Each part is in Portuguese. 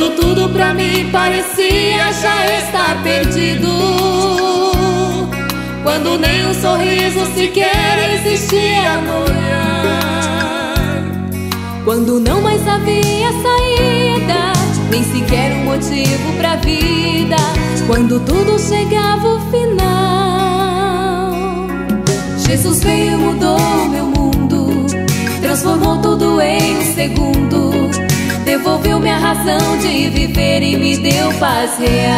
Quando tudo pra mim parecia já estar perdido, quando nem um sorriso sequer existia no olhar, quando não mais havia saída, nem sequer um motivo pra vida, quando tudo chegava ao final. Jesus veio, mudou meu mundo, transformou tudo em um segundo, devolveu minha razão de viver e me deu paz real.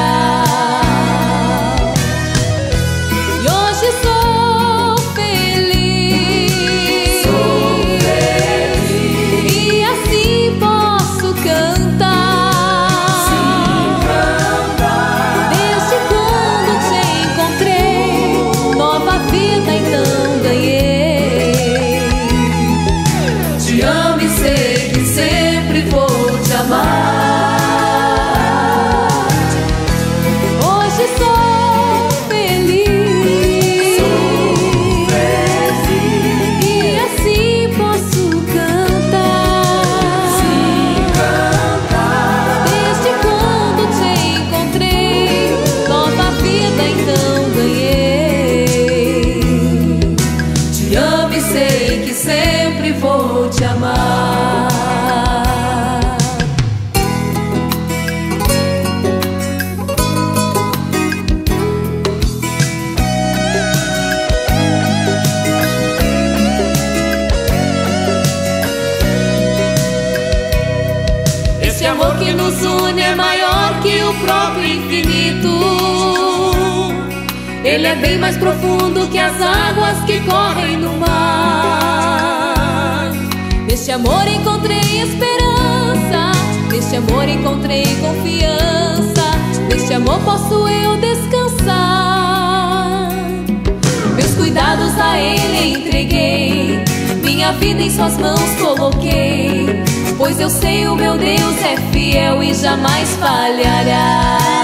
E hoje sou feliz e assim posso cantar. Desde quando te encontrei, nova vida então ganhei. Te amo e sei que sempre vou. Hoje sou feliz e assim posso cantar. Desde quando te encontrei, nova vida então ganhei. Te amo e sei que sempre vou te amar. Esse amor que nos une é maior que o próprio infinito. Ele é bem mais profundo que as águas que correm no mar. Neste amor encontrei esperança, neste amor encontrei confiança, neste amor posso eu descansar. Meus cuidados a ele entreguei, minha vida em suas mãos coloquei, pois eu sei o meu Deus é fiel e jamais falhará.